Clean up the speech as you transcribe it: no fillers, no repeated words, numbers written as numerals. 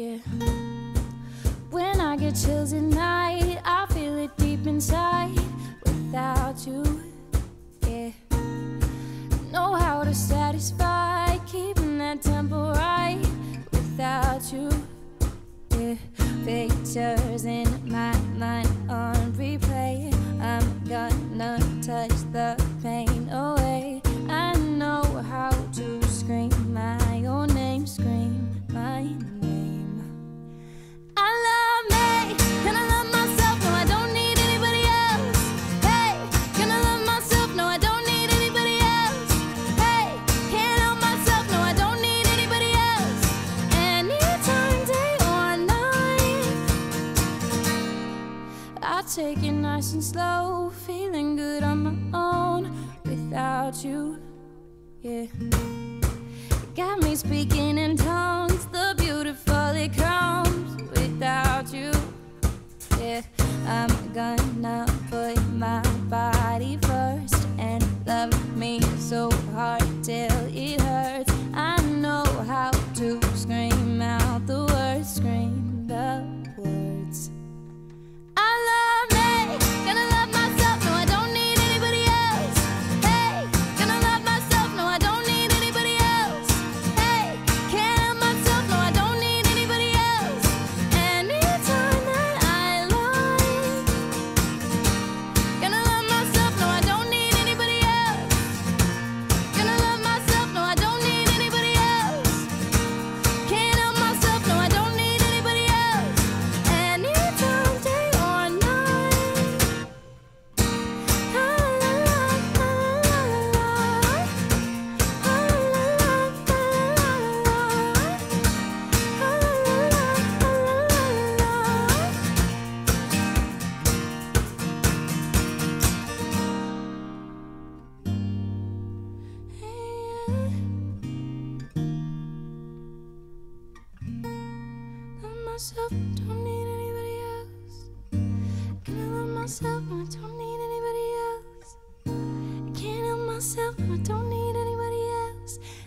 yeah. When I get chills at night, I feel it deep inside without you, yeah. Know how to satisfy, keeping that tempo right without you, yeah. Pictures in my mind on replay, I'm gonna touch the pain away. I know how to scream my own name, scream my name. I love me, and I love myself, no I don't need anybody else. Hey, can I love myself, no I don't need anybody else. Hey, can't help myself, no I don't need anybody else. Anytime, day or night, I take it nice and slow, feeling good on my own without you, yeah. Got me speaking in tones, the beautiful it comes without you, yeah. I'm gonna put my body first and love me so hard till it hurts. I know how to scream out the words, scream the words. I love me, gonna love myself, no I don't need anybody else. Hey, gonna love myself, no I don't need anybody else. Hey, can't help myself, no I don't need anybody else. Anytime that I like, gonna love myself, no I don't need anybody else. Gonna love myself, no I don't need anybody else. Can't help myself, no I don't need anybody else. Anytime, day or night. Love myself, don't need anybody else. Can I love myself? I don't need anybody else. I can't help myself, I don't need anybody else.